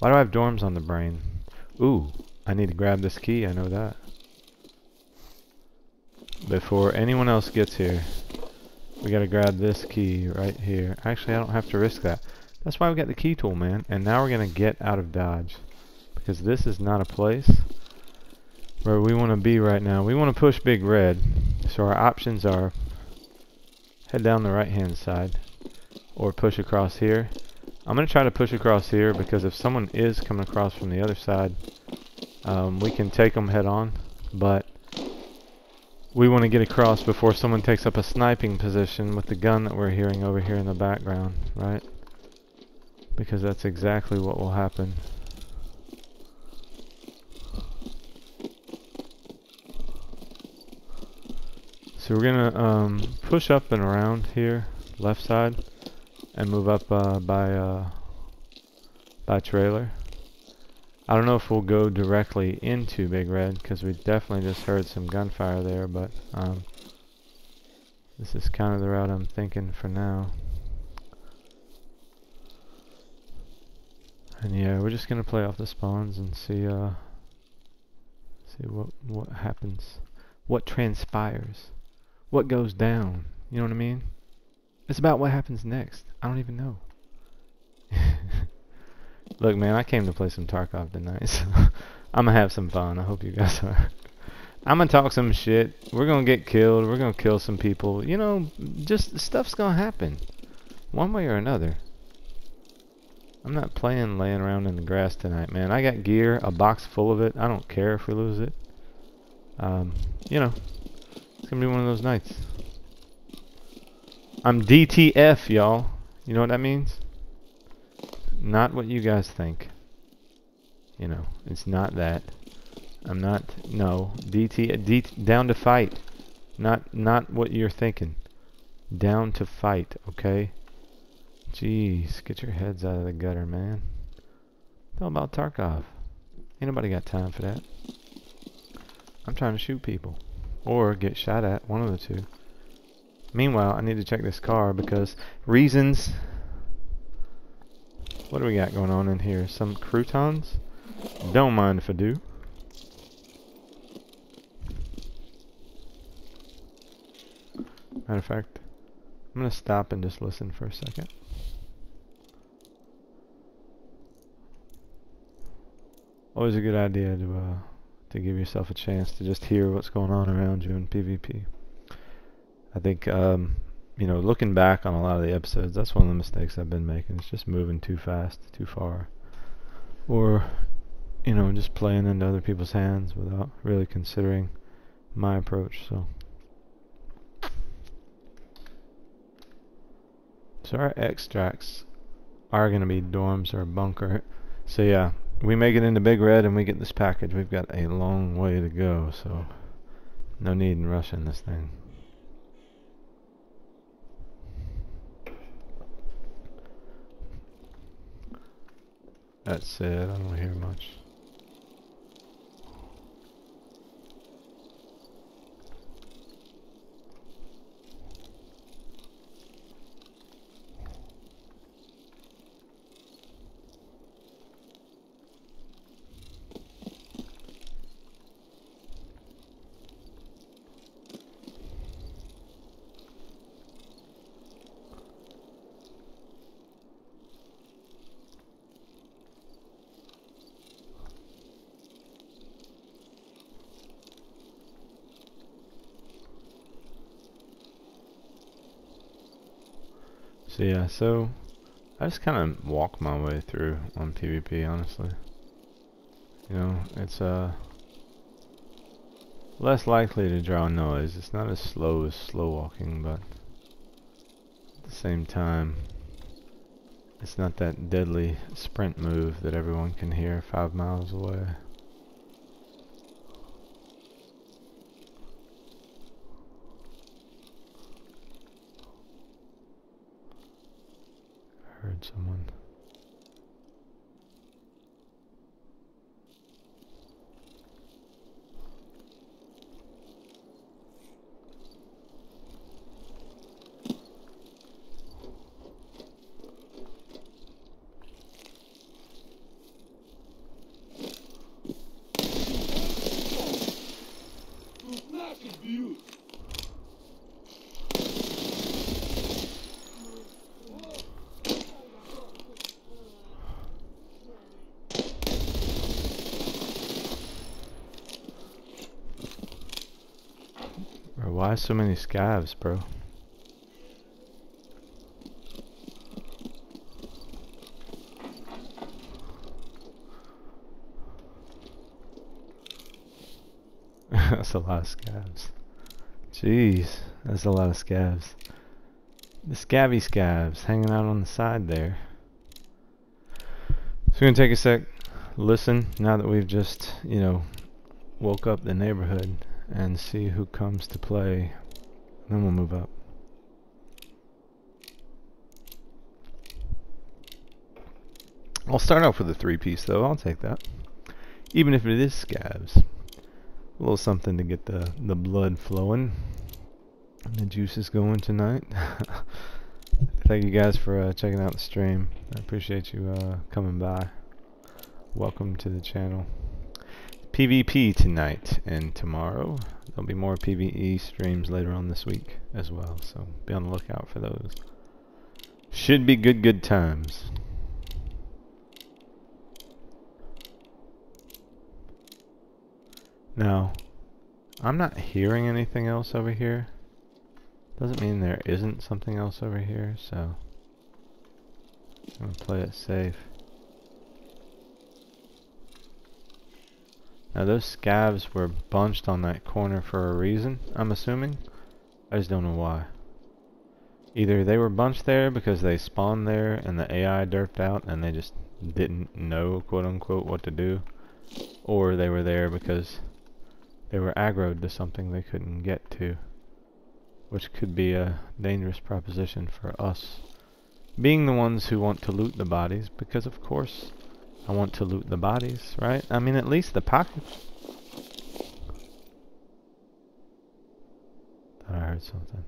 Why do I have dorms on the brain? Ooh, I need to grab this key, I know that. Before anyone else gets here, we gotta grab this key right here. Actually, I don't have to risk that. That's why we got the key tool, man. And now we're gonna get out of Dodge. Because this is not a place where we wanna be right now. We wanna push Big Red. So our options are head down the right-hand side or push across here. I'm going to try to push across here because if someone is coming across from the other side, we can take them head on, but we want to get across before someone takes up a sniping position with the gun that we're hearing over here in the background, right? Because that's exactly what will happen. So we're going to push up and around here, left side, and move up by trailer. I don't know if we'll go directly into Big Red because we definitely just heard some gunfire there, but this is kind of the route I'm thinking for now. And yeah, we're just gonna play off the spawns and see what happens, what transpires, what goes down. You know what I mean? It's about what happens next. I don't even know. Look, man, I came to play some Tarkov tonight, so I'm gonna have some fun. I hope you guys are. I'm gonna talk some shit. We're gonna get killed. We're gonna kill some people. You know, just stuff's gonna happen, one way or another. I'm not playing laying around in the grass tonight, man. I got gear, a box full of it. I don't care if we lose it. You know, it's gonna be one of those nights. I'm DTF, y'all. You know what that means? Not what you guys think. You know, it's not that. I'm not. No, DT down to fight. Not what you're thinking. Down to fight, okay? Jeez, get your heads out of the gutter, man. It's all about Tarkov. Ain't nobody got time for that. I'm trying to shoot people, or get shot at. One of the two. Meanwhile, I need to check this car because reasons. What do we got going on in here? Some croutons? Don't mind if I do. Matter of fact, I'm going to stop and just listen for a second. Always a good idea to give yourself a chance to just hear what's going on around you in PvP. I think, you know, looking back on a lot of the episodes, that's one of the mistakes I've been making. It's just moving too fast, too far. Or, you know, just playing into other people's hands without really considering my approach, so. So our extracts are going to be dorms or a bunker. So yeah, we make it into Big Red and we get this package. We've got a long way to go, so no need in rushing this thing. That said, I don't hear much. So yeah, so I just kind of walk my way through on PvP, honestly. You know, it's less likely to draw noise. It's not as slow walking, but at the same time, it's not that deadly sprint move that everyone can hear 5 miles away. Someone. Why so many scavs, bro? That's a lot of scavs. Jeez, that's a lot of scavs. The scabby scavs hanging out on the side there. So we're gonna take a sec, listen, now that we've just, you know, woke up the neighborhood, and see who comes to play, then we'll move up. I'll start off with a 3-piece though, I'll take that. Even if it is scabs. A little something to get the blood flowing. The juices going tonight. Thank you guys for checking out the stream. I appreciate you coming by. Welcome to the channel. PvP tonight and tomorrow. There'll be more PvE streams later on this week as well, so be on the lookout for those. Should be good times. Now, I'm not hearing anything else over here. Doesn't mean there isn't something else over here, so I'm gonna play it safe. Now those scavs were bunched on that corner for a reason, I'm assuming. I just don't know why. Either they were bunched there because they spawned there and the AI derped out and they just didn't know, quote unquote, what to do. Or they were there because they were aggroed to something they couldn't get to. Which could be a dangerous proposition for us. Being the ones who want to loot the bodies, because of course I want to loot the bodies, right? I mean, at least the pockets. Thought I heard something.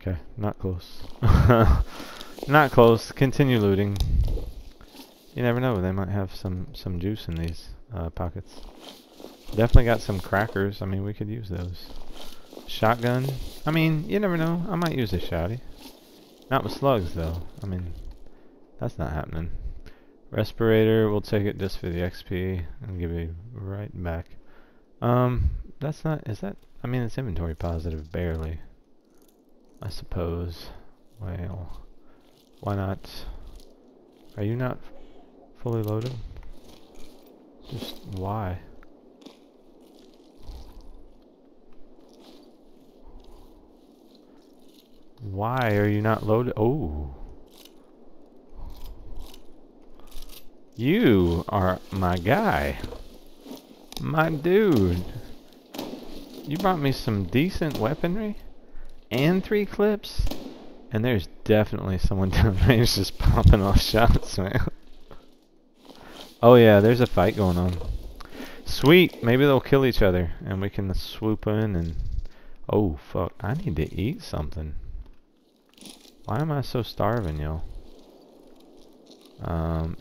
Okay, not close. Not close. Continue looting. You never know, they might have some juice in these pockets. Definitely got some crackers. I mean, we could use those. Shotgun. I mean, you never know. I might use a shotty. Not with slugs, though. I mean, that's not happening. Respirator, we'll take it just for the XP and give it right back. That's not... Is that... I mean, it's inventory positive, barely. I suppose. Well, why not? Are you not fully loaded? Just why? Why are you not loaded? Oh. You are my guy. My dude. You brought me some decent weaponry. And 3 clips. And there's definitely someone downrange just popping off shots, man. Oh yeah, there's a fight going on. Sweet. Maybe they'll kill each other. And we can swoop in and... Oh, fuck. I need to eat something. Why am I so starving, yo?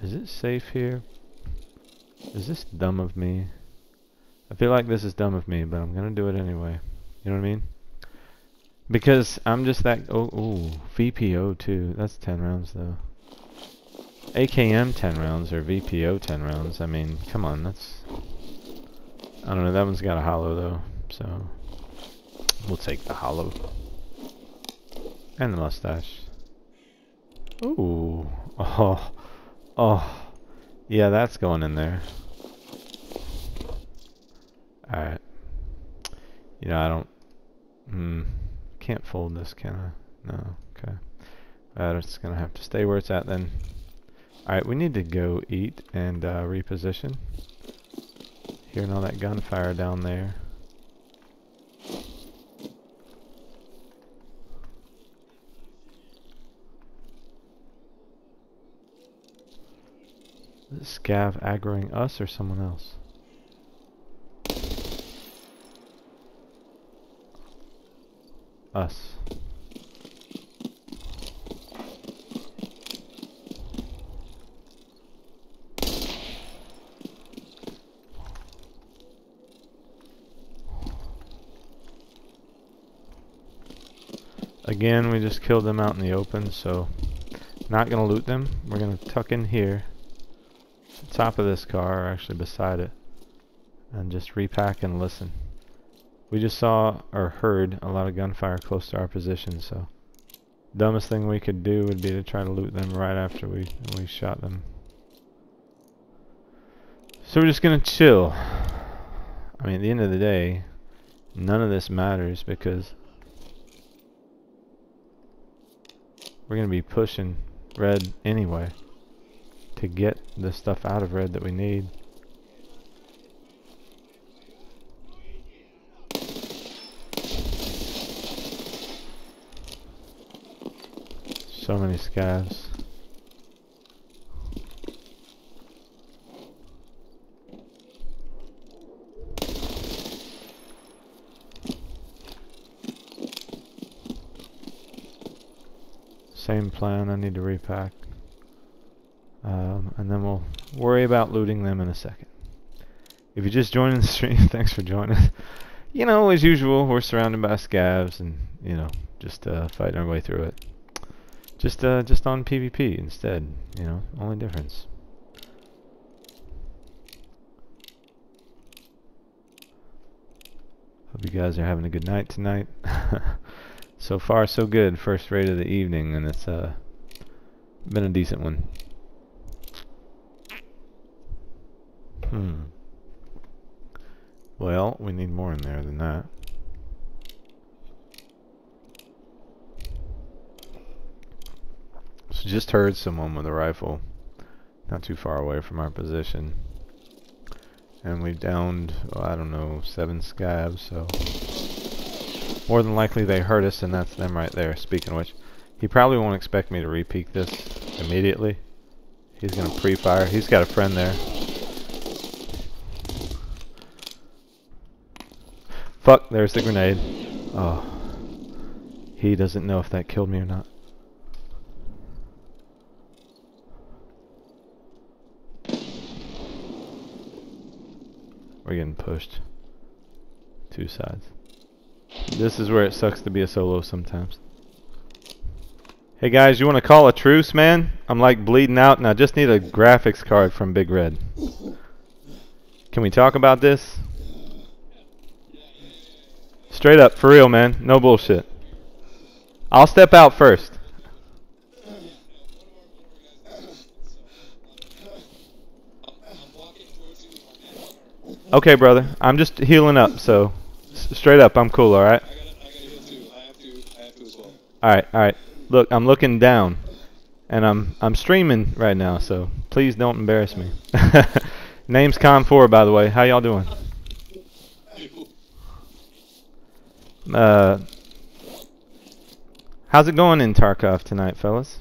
Is it safe here? Is this dumb of me? I feel like this is dumb of me, but I'm gonna do it anyway. You know what I mean? Because I'm just that... Oh, ooh, VPO too. That's 10 rounds, though. AKM 10 rounds or VPO 10 rounds. I mean, come on, that's... I don't know, that one's got a hollow, though. So, we'll take the hollow. And the mustache. Ooh. Oh. Oh. Yeah, that's going in there. Alright. You know, I don't... Can't fold this, can I? No. Okay. It's gonna have to stay where it's at then. Alright, we need to go eat and reposition. Hearing all that gunfire down there. Is this scav aggroing us or someone else? Us. Again, we just killed them out in the open, so not gonna loot them. We're gonna tuck in here. top of this car, or actually beside it, and just repack and listen. We just saw or heard a lot of gunfire close to our position, so dumbest thing we could do would be to try to loot them right after we shot them. So we're just gonna chill. I mean, at the end of the day, none of this matters because we're gonna be pushing Red anyway to get the stuff out of Red that we need. So many scavs. Same plan, I need to repack. And then we'll worry about looting them in a second. If you're just joining the stream, thanks for joining us. You know, as usual, we're surrounded by scavs and, you know, just fighting our way through it. Just on PvP instead, you know, only difference. Hope you guys are having a good night tonight. So far so good, first raid of the evening, and it's been a decent one. Well, we need more in there than that. Just heard someone with a rifle not too far away from our position, and we've downed, oh, I don't know, 7 scavs, so more than likely they heard us, and that's them right there. Speaking of which, he probably won't expect me to re-peek this immediately. He's gonna pre-fire. He's got a friend there. Fuck, there's the grenade. Oh, he doesn't know if that killed me or not. We're getting pushed. Two sides. This is where it sucks to be a solo sometimes. Hey guys, you want to call a truce, man? I'm like bleeding out and I just need a graphics card from Big Red. Can we talk about this? Straight up, for real, man. No bullshit. I'll step out first. Okay, brother. I'm just healing up, so straight up, I'm cool, all right? I gotta heal too. I have to as well. All right, all right. Look, I'm looking down, and I'm streaming right now, so please don't embarrass me. Name's Con4, by the way. How y'all doing? How's it going in Tarkov tonight, fellas?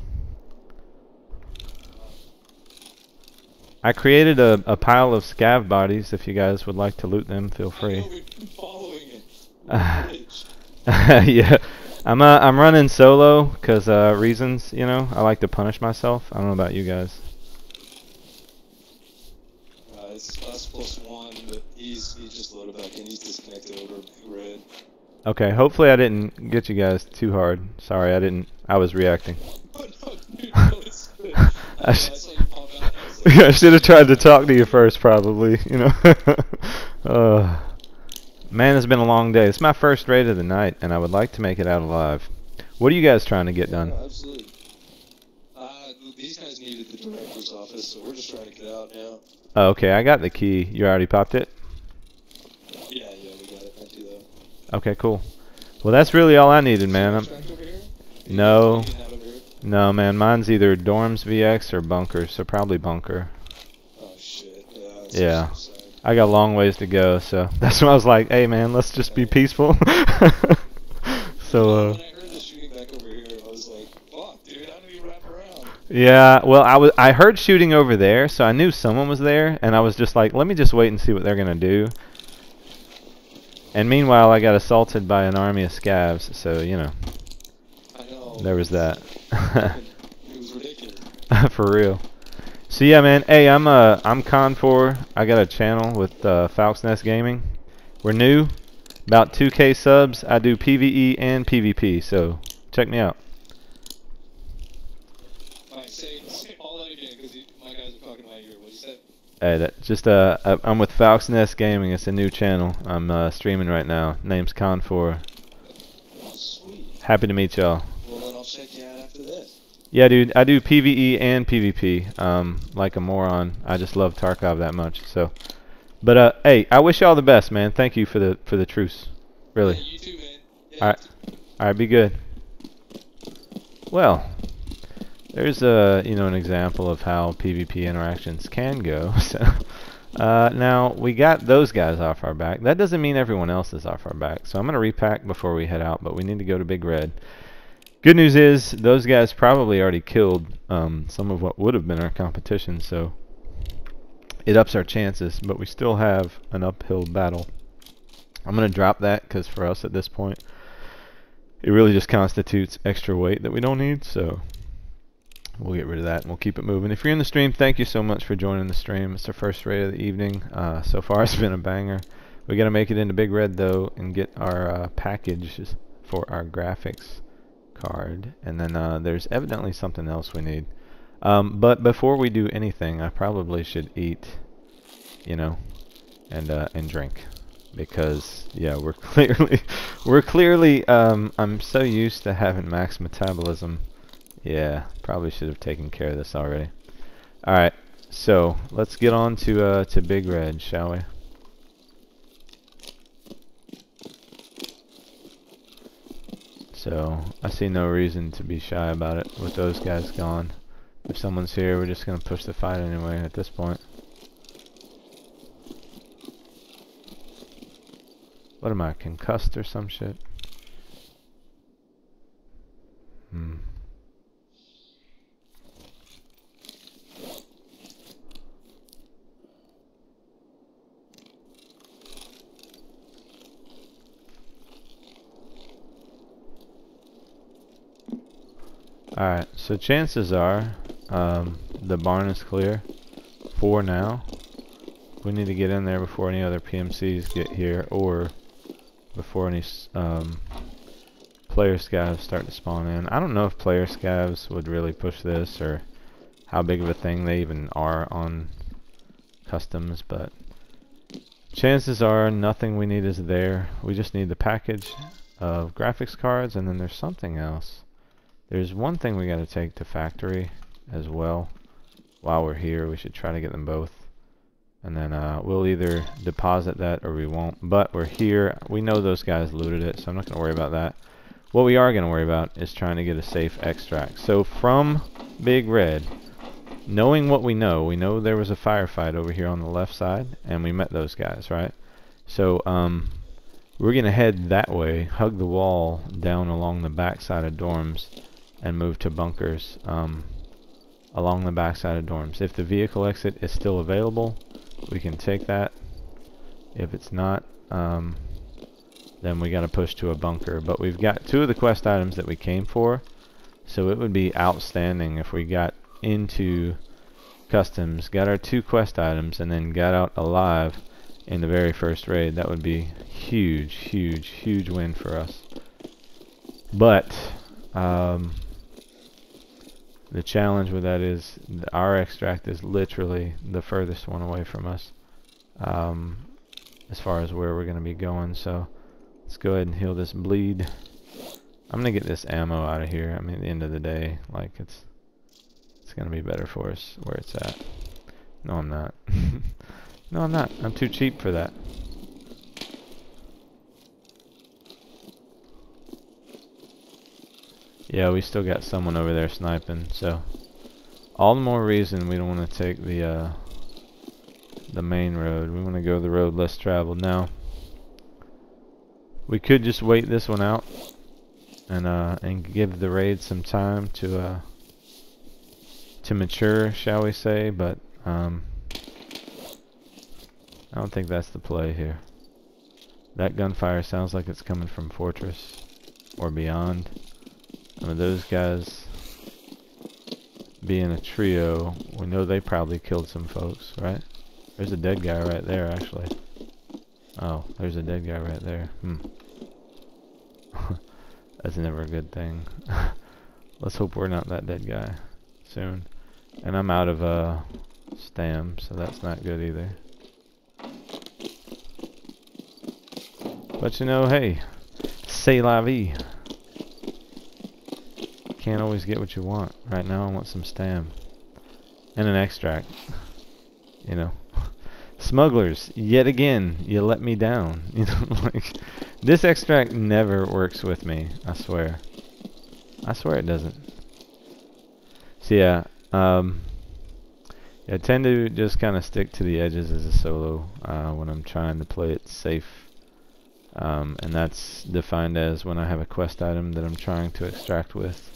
I created a pile of scav bodies. If you guys would like to loot them, feel free. Yeah, I'm running solo because reasons, you know. I like to punish myself. I don't know about you guys. It's us plus one, but he just loaded back in. He's disconnected over Red. Okay, hopefully I didn't get you guys too hard. Sorry, I didn't. I was reacting. I should have tried to talk to you first, probably, you know. Man, it's been a long day. It's my first raid of the night, and I would like to make it out alive. What are you guys trying to get done? Yeah, absolutely. These guys needed the director's office, so we're just trying to get out now. Oh, okay, I got the key. You already popped it? Yeah, we got it. Thank you, though. Okay, cool. Well, that's really all I needed, man. No. No, man, mine's either dorms VX or bunker, so probably bunker. Oh, shit. Yeah. I got a long ways to go, so that's when I was like, hey, man, let's just be peaceful. So, when I heard the shooting back over here, I was like, fuck, dude, how do we wrap around? Yeah, well, I heard shooting over there, so I knew someone was there, and I was just like, let me just wait and see what they're going to do. And meanwhile, I got assaulted by an army of scavs, so, you know. There was that. It was ridiculous. For real. So yeah, man. Hey, I'm Con4. I got a channel with Falc's Nest Gaming. We're new, about 2K subs. I do PvE and PvP, so check me out. Nice. say all that again, because my guys are talking about you. What you said? Hey, that, just I'm with Falc's Nest Gaming. It's a new channel. I'm streaming right now. Name's Con4. Oh, sweet. Happy to meet y'all. Well, then I'll check you out after this. Yeah, dude. I do PVE and PvP. Like a moron. I just love Tarkov that much. So, but hey, I wish y'all the best, man. Thank you for the truce. Really. Yeah, you too, man. Yeah, all right. All right. Be good. Well. There's a, you know, an example of how PvP interactions can go. So now we got those guys off our back. That doesn't mean everyone else is off our back. So I'm gonna repack before we head out, but we need to go to Big Red. Good news is those guys probably already killed some of what would have been our competition, so it ups our chances, but we still have an uphill battle. I'm gonna drop that because for us at this point, it really just constitutes extra weight that we don't need, so we'll get rid of that and we'll keep it moving. If you're in the stream, thank you so much for joining the stream. It's our first raid of the evening. So far it's been a banger. We gotta make it into Big Red though and get our packages for our graphics card. And then there's evidently something else we need. But before we do anything, I probably should eat, you know, and drink. Because yeah, we're clearly I'm so used to having max metabolism. Yeah, probably should have taken care of this already. Alright, so let's get on to Big Red, shall we? So, I see no reason to be shy about it with those guys gone. If someone's here, we're just going to push the fight anyway at this point. What am I, concussed or some shit? Alright, so chances are the barn is clear for now. We need to get in there before any other PMCs get here or before any player scavs start to spawn in. I don't know if player scavs would really push this or how big of a thing they even are on customs, but chances are nothing we need is there. We just need the package of graphics cards, and then there's something else. There's one thing we got to take to factory as well. While we're here, we should try to get them both. And then we'll either deposit that or we won't. But we're here. We know those guys looted it, so I'm not going to worry about that. What we are going to worry about is trying to get a safe extract. So from Big Red, knowing what we know there was a firefight over here on the left side, and we met those guys, right? So, we're going to head that way, hug the wall down along the back side of dorms, and move to bunkers along the backside of dorms. If the vehicle exit is still available, we can take that. If it's not, then we got to push to a bunker. But we've got two of the quest items that we came for, so it would be outstanding if we got into customs, got our two quest items, and then got out alive in the very first raid. That would be huge, huge, huge win for us. But the challenge with that is our extract is literally the furthest one away from us as far as where we're going to be going. So let's go ahead and heal this bleed. I'm going to get this ammo out of here. I mean, at the end of the day, like it's going to be better for us where it's at. No, I'm not. No, I'm not. I'm too cheap for that. Yeah, we still got someone over there sniping, so all the more reason we don't want to take the main road. We want to go the road less traveled. Now, we could just wait this one out and give the raid some time to mature, shall we say? But I don't think that's the play here. That gunfire sounds like it's coming from Fortress or beyond. I mean, those guys being a trio, we know they probably killed some folks, right? There's a dead guy right there, actually. Oh, there's a dead guy right there. That's never a good thing. Let's hope we're not that dead guy soon. And I'm out of stam, so that's not good either. But you know, hey, c'est la vie. Can't always get what you want. Right now I want some stam. And an extract. You know. Smugglers, yet again, you let me down. You know, like, this extract never works with me, I swear. I swear it doesn't. So yeah, I tend to just kind of stick to the edges as a solo when I'm trying to play it safe. And that's defined as when I have a quest item that I'm trying to extract with.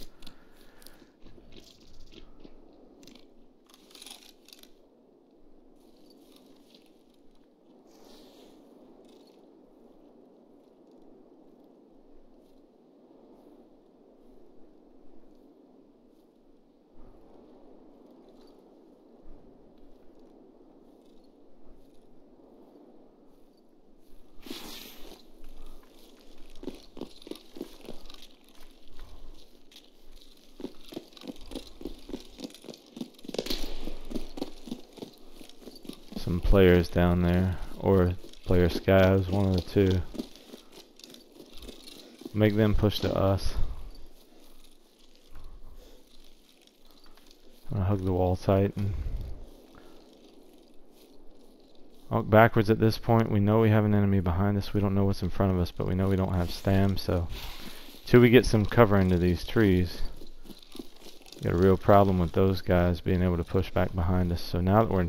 Players down there, or player skies, one of the two. Make them push to us. I'll hug the wall tight and walk backwards at this point. We know we have an enemy behind us. We don't know what's in front of us, but we know we don't have stam, so till we get some cover into these trees, got a real problem with those guys being able to push back behind us. So now that we're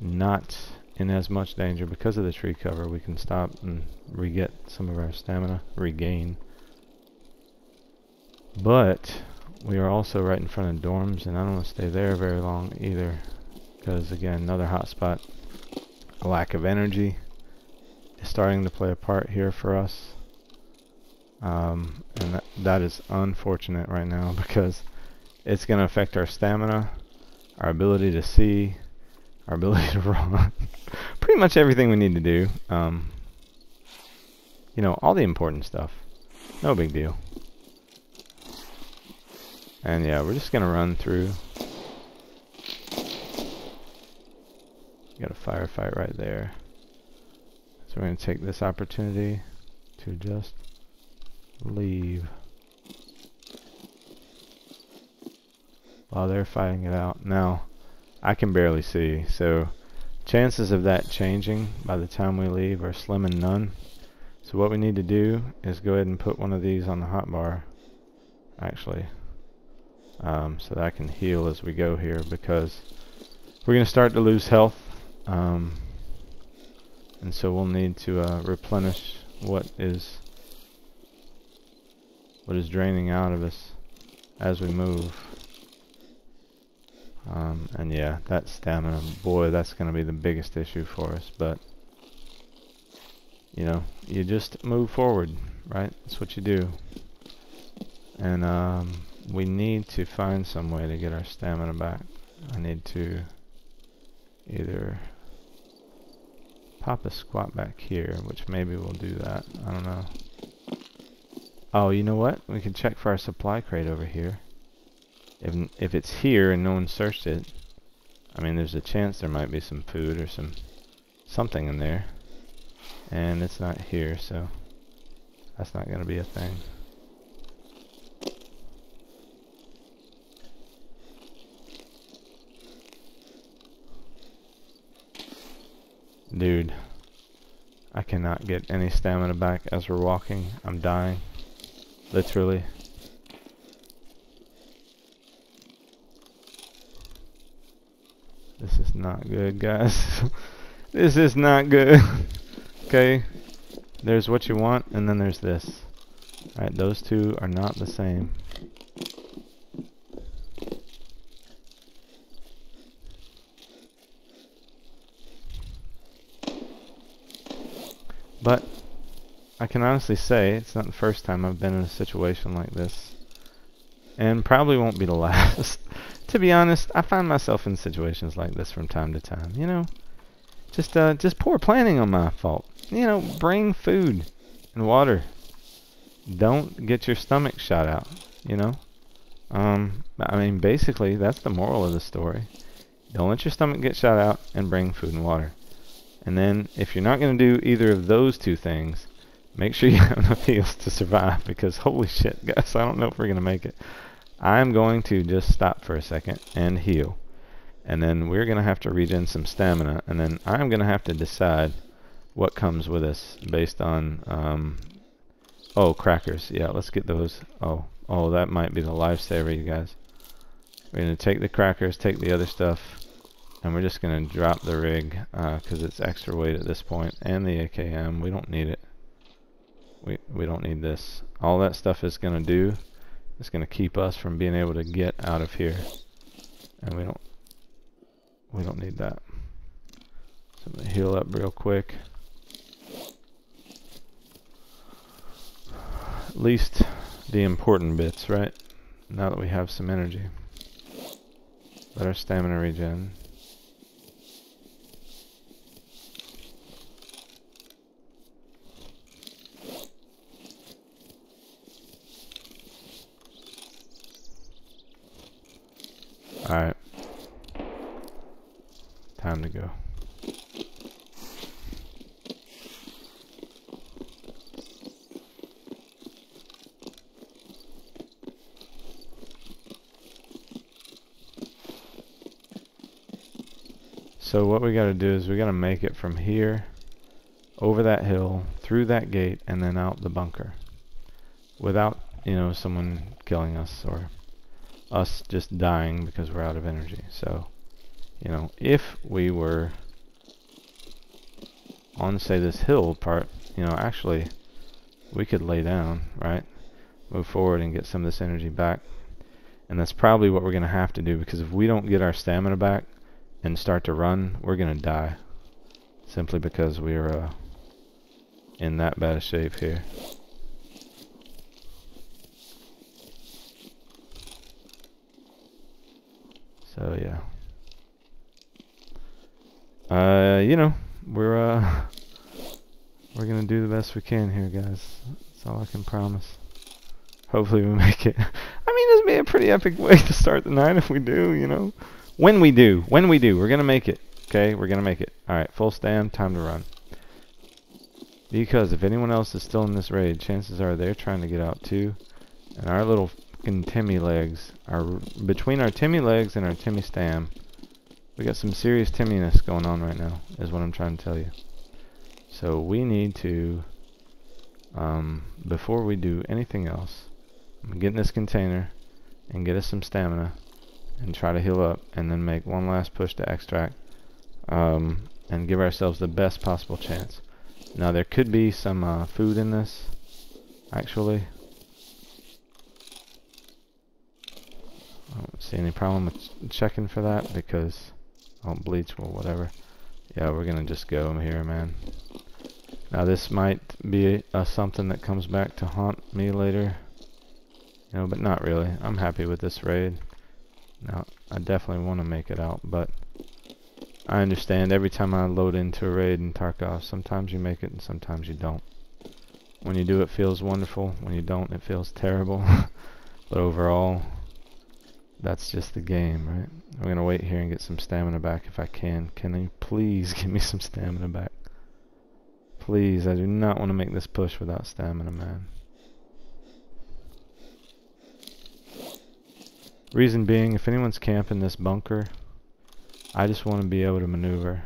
not in as much danger because of the tree cover, we can stop and re-get some of our stamina, regain. But we are also right in front of dorms, and I don't want to stay there very long either, because again, another hot spot. A lack of energy is starting to play a part here for us, and that is unfortunate right now, because it's going to affect our stamina, our ability to see, our ability to run, pretty much everything we need to do. You know, all the important stuff. No big deal. And yeah, we're just gonna run through. Got a firefight right there, so we're gonna take this opportunity to just leave while they're fighting it out. Now I can barely see, so chances of that changing by the time we leave are slim and none. So what we need to do is go ahead and put one of these on the hotbar, actually, so that I can heal as we go here, because we're going to start to lose health, and so we'll need to replenish what is draining out of us as we move. And yeah, that stamina, boy, that's going to be the biggest issue for us, but you know, you just move forward, right? That's what you do. And we need to find some way to get our stamina back. I need to either pop a squat back here, which maybe we'll do that, I don't know. Oh, you know what? We can check for our supply crate over here. If it's here and no one searched it, I mean, there's a chance there might be some food or something in there, and it's not here, so that's not going to be a thing. Dude, I cannot get any stamina back as we're walking. I'm dying, literally. This is not good, guys. This is not good. Okay, there's what you want, and then there's this. Alright, those two are not the same. But I can honestly say it's not the first time I've been in a situation like this, and probably won't be the last. To be honest, I find myself in situations like this from time to time, you know. Just poor planning on my fault. You know, bring food and water. Don't get your stomach shot out, you know. I mean, basically, that's the moral of the story. Don't let your stomach get shot out, and bring food and water. And then, if you're not going to do either of those two things, make sure you have enough heals to survive, because holy shit, guys, I don't know if we're going to make it. I'm going to just stop for a second and heal. And then we're going to have to regen some stamina, and then I'm going to have to decide what comes with us based on... oh, crackers. Yeah, let's get those. Oh, that might be the lifesaver, you guys. We're going to take the crackers, take the other stuff, and we're just going to drop the rig because it's extra weight at this point, and the AKM. We don't need it. We don't need this. All that stuff is going to do is going to keep us from being able to get out of here, and we don't need that. So I'm going to heal up real quick. At least the important bits, right? Now that we have some energy. Let our stamina regen. Alright. Time to go. So what we gotta do is we gotta make it from here, over that hill, through that gate, and then out the bunker. Without, you know, someone killing us or us just dying because we're out of energy. So, you know, if we were on, say, this hill part, you know, actually we could lay down, right? Move forward and get some of this energy back. And that's probably what we're gonna have to do, because if we don't get our stamina back and start to run, we're gonna die, simply because we're in that bad of shape here. So yeah, you know, we're gonna do the best we can here, guys. That's all I can promise. Hopefully we make it. I mean, this may be a pretty epic way to start the night if we do, you know. When we do, we're gonna make it. Okay, we're gonna make it. Alright, full stand, time to run. Because if anyone else is still in this raid, chances are they're trying to get out too. And our little fucking Timmy legs are between our Timmy legs and our Timmy stam. We got some serious Timminess going on right now, is what I'm trying to tell you. So we need to, before we do anything else, I'm gonna get in this container and get us some stamina and try to heal up, and then make one last push to extract, and give ourselves the best possible chance. Now there could be some food in this, actually. I don't see any problem with checking for that, because I don't bleach, well, whatever. Yeah, we're gonna just go here, man. Now this might be something that comes back to haunt me later, you know, but not really. I'm happy with this raid. Now, I definitely want to make it out, but I understand every time I load into a raid in Tarkov, sometimes you make it and sometimes you don't. When you do, it feels wonderful. When you don't, it feels terrible. But overall, that's just the game, right? I'm going to wait here and get some stamina back if I can. Can you please give me some stamina back? Please, I do not want to make this push without stamina, man. Reason being, if anyone's camping this bunker, I just want to be able to maneuver.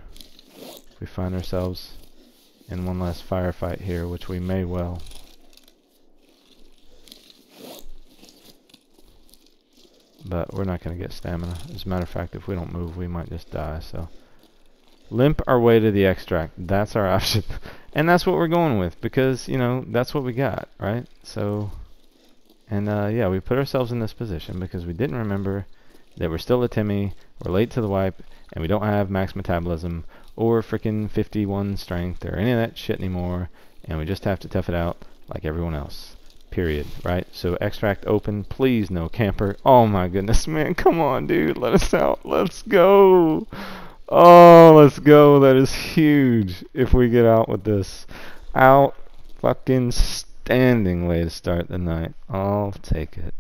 If we find ourselves in one last firefight here, which we may well. But we're not going to get stamina. As a matter of fact, if we don't move, we might just die. So limp our way to the extract. That's our option. And that's what we're going with, because, you know, that's what we got, right? So... and yeah, we put ourselves in this position because we didn't remember that we're still a Timmy, we're late to the wipe, and we don't have max metabolism or freaking 51 strength or any of that shit anymore, and we just have to tough it out like everyone else. Period. Right? So extract open, please no camper. Oh my goodness, man, come on, dude, let us out. Let's go. Oh, let's go. That is huge if we get out with this. Out fucking standing way to start the night. I'll take it.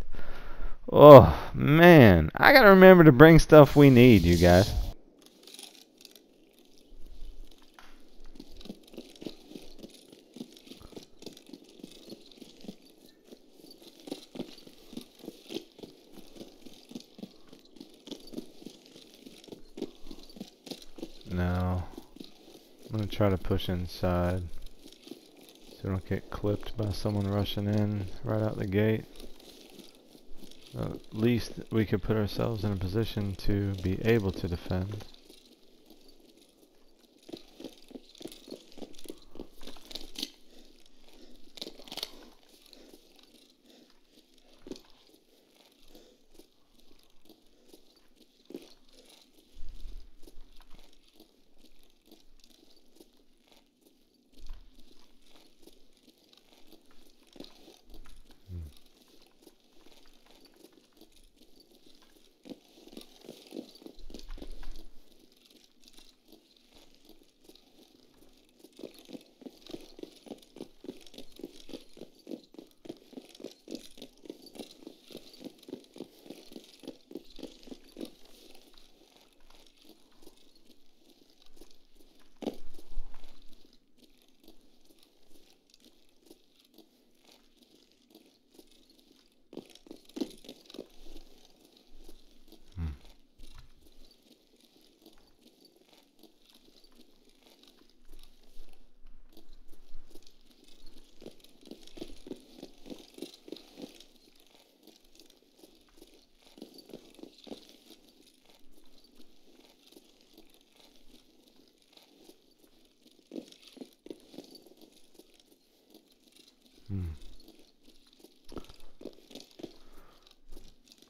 Oh, man. I gotta remember to bring stuff we need, you guys. No. I'm gonna try to push inside so I don't get clipped by someone rushing in right out the gate. At least we could put ourselves in a position to be able to defend.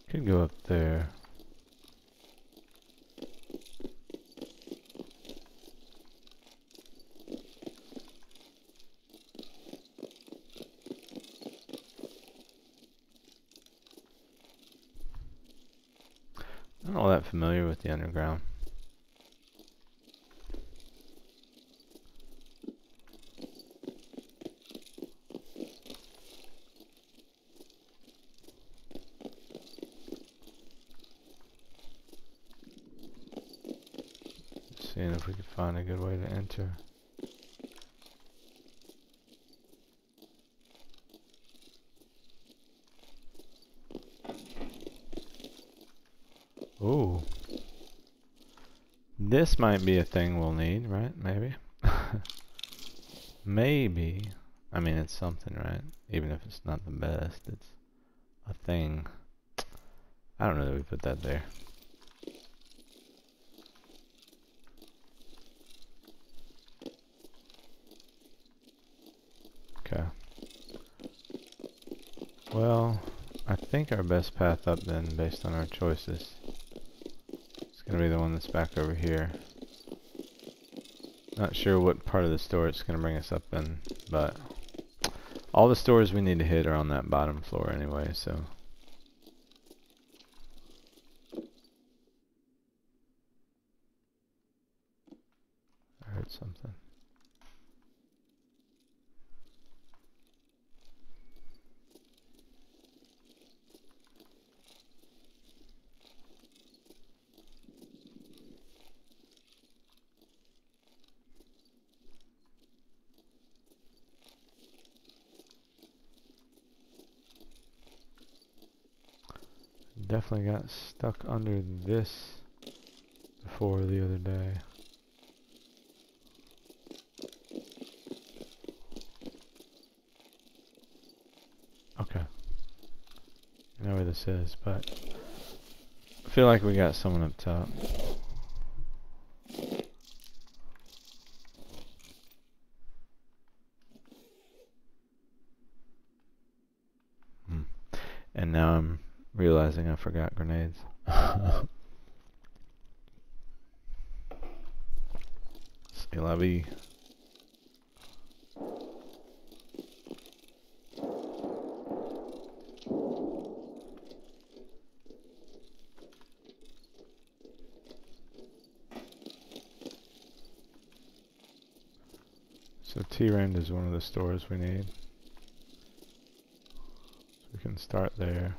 Could go up there. I'm not all that familiar with the underground. Seeing if we could find a good way to enter. Ooh. This might be a thing we'll need, right? Maybe. Maybe. I mean, it's something, right? Even if it's not the best, it's a thing. I don't know that we put that there. Well, I think our best path up then, based on our choices, it's going to be the one that's back over here. Not sure what part of the store it's going to bring us up in, but all the stores we need to hit are on that bottom floor anyway, so. I heard something. Definitely got stuck under this before the other day. Okay. I know where this is, but I feel like we got someone up top. And now I'm realizing I forgot grenades. Say lobby. So T-Rend is one of the stores we need. So we can start there.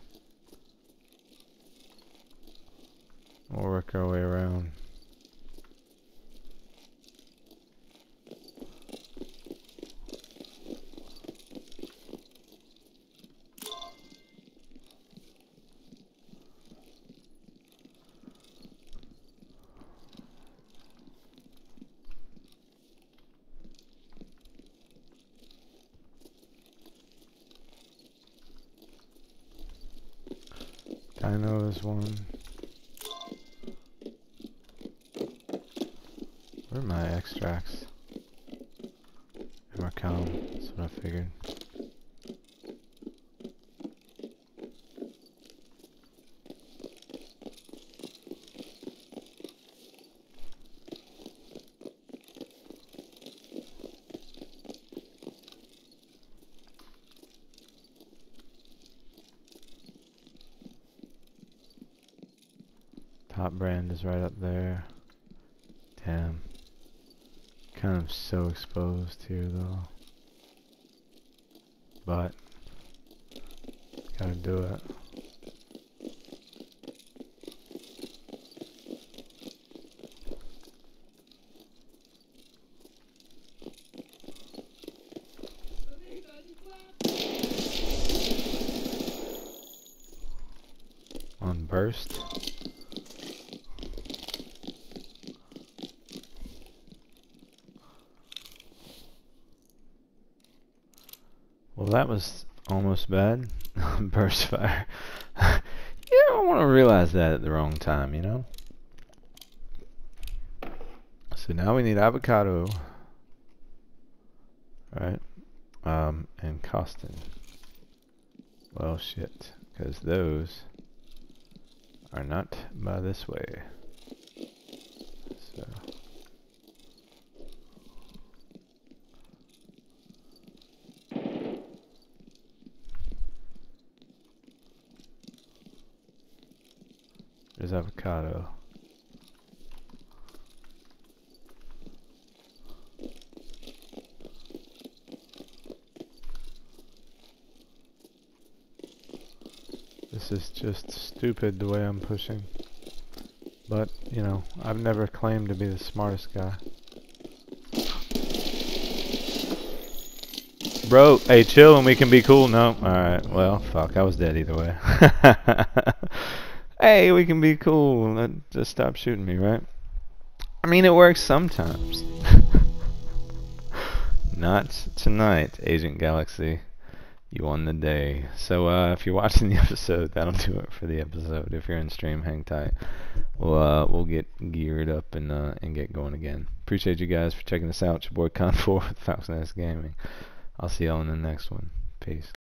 We'll work our way around. Dino is one. Where are my extracts? And my cow. That's what I figured. Top brand is right up there. Damn. Kind of so exposed here though. But gotta do it. On burst. Well, that was almost bad. Burst fire. You don't want to realize that at the wrong time, you know? So now we need avocado. Alright. And costin. Well, shit. Because those are not by this way. So. There's avocado. This is just stupid the way I'm pushing. But, you know, I've never claimed to be the smartest guy. Bro, hey, chill and we can be cool. No, alright, well, fuck, I was dead either way. Hey, we can be cool, just stop shooting me, right? I mean, it works sometimes. Not tonight, Agent Galaxy. You won the day. So, if you're watching the episode, that'll do it for the episode. If you're in stream, hang tight. We'll get geared up and get going again. Appreciate you guys for checking this out. It's your boy Con4 with Falc's Nest Gaming. I'll see y'all in the next one. Peace.